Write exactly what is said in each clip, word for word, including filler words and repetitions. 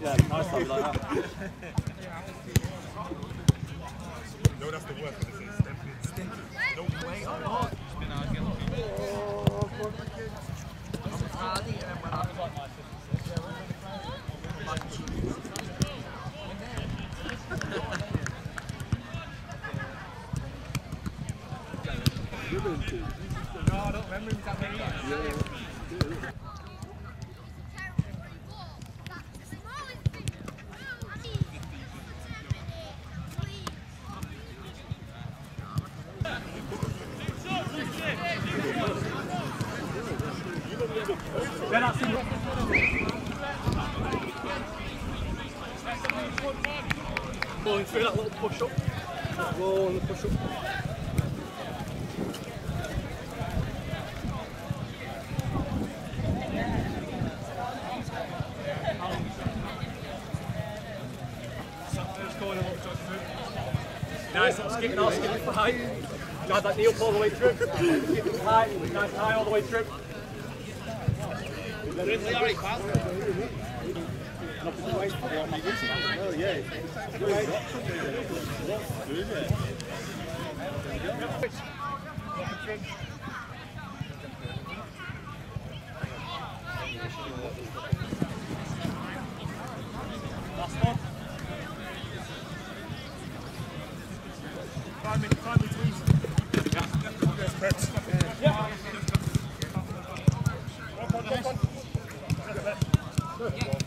Yeah, nice time like that. No, that's the word for this. Step in. Step in. Don't wait on hard. Oh, fuck the kids. I'm hardy and then when I was like my sister. No, I don't remember him that many times. They're not seeing going through that little push up. Roll on the push up. Nice little skip now, skip it behind. Drive that knee up all the way through. Skip it high, nice high all the way through. They didn't play already fast. Oh, yeah. Last one. Five minutes, five minutes. Yeah. One, one, one. Good. Yeah.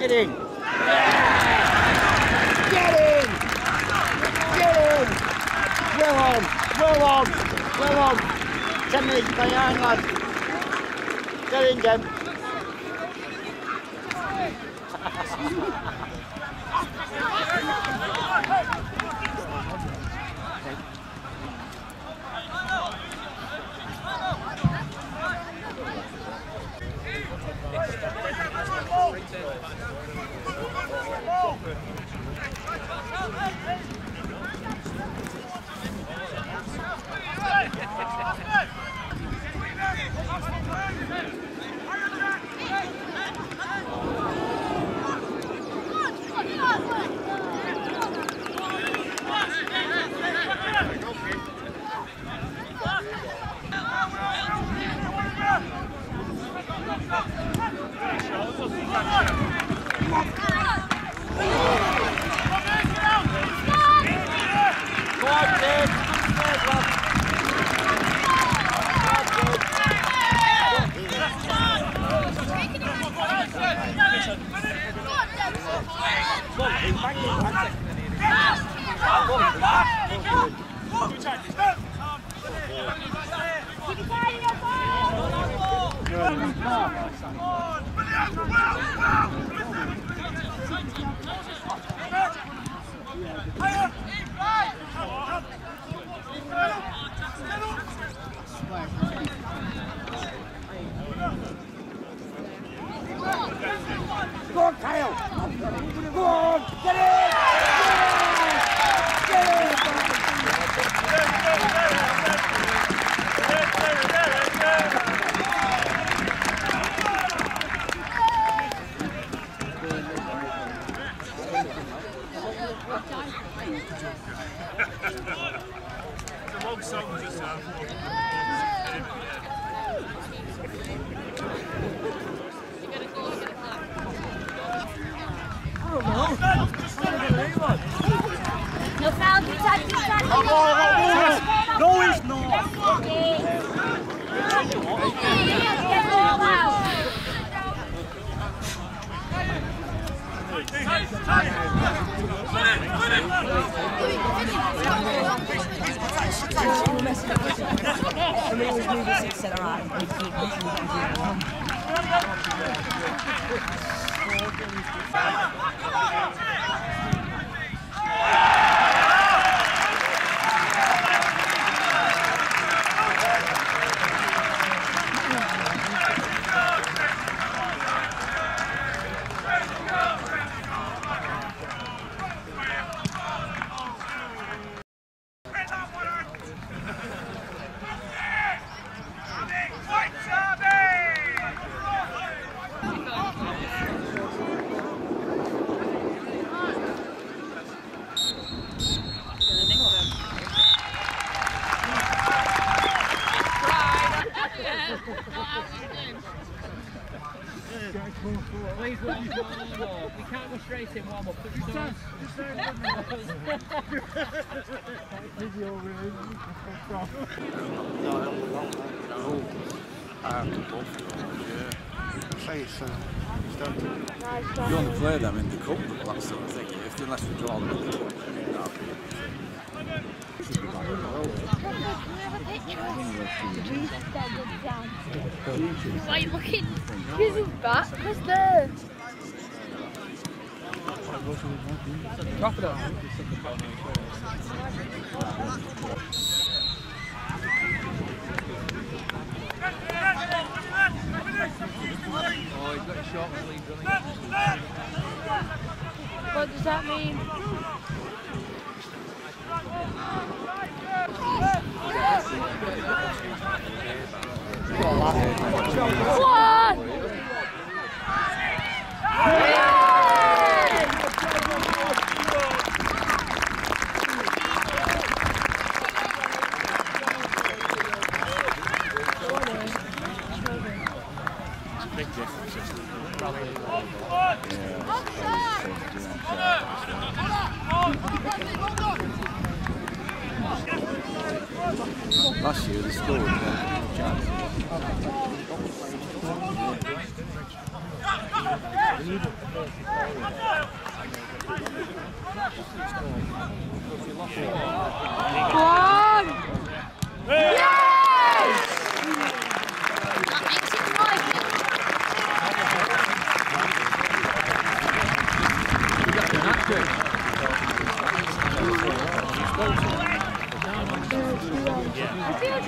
Get in! Yeah. Get in! Get in! Well on! Well on! Well on! ten minutes behind, lad! Get in, Jem! That makes it five.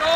No.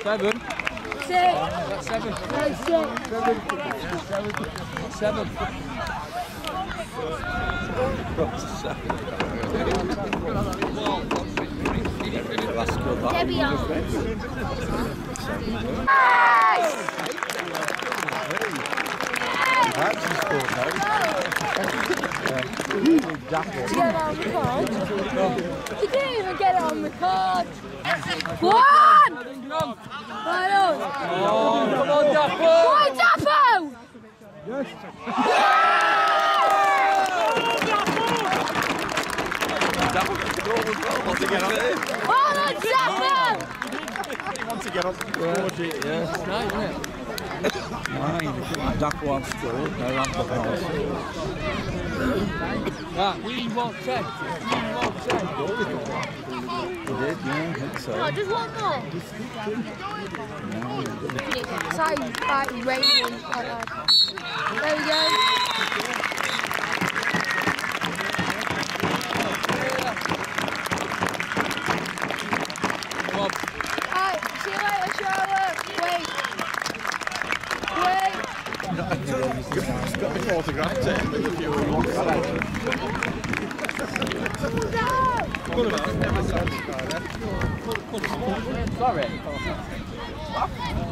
Patrick! That's seven. Seven. Six. That's seven. That's six. Seven. Seven. Seven. Seven. Yeah, you didn't even get it on the card. One! Come on, Dappo! Dappo! Yes! Dappo! He wants to get on the board. Duck one score, no run for pass. Ah, we won't check. We won't check. You did, yeah, I think so. No, just one more. No. Sorry, fight, raining. There we go. Come on. Alright, see you later, Charlotte. Wait. Autographed it. Sorry.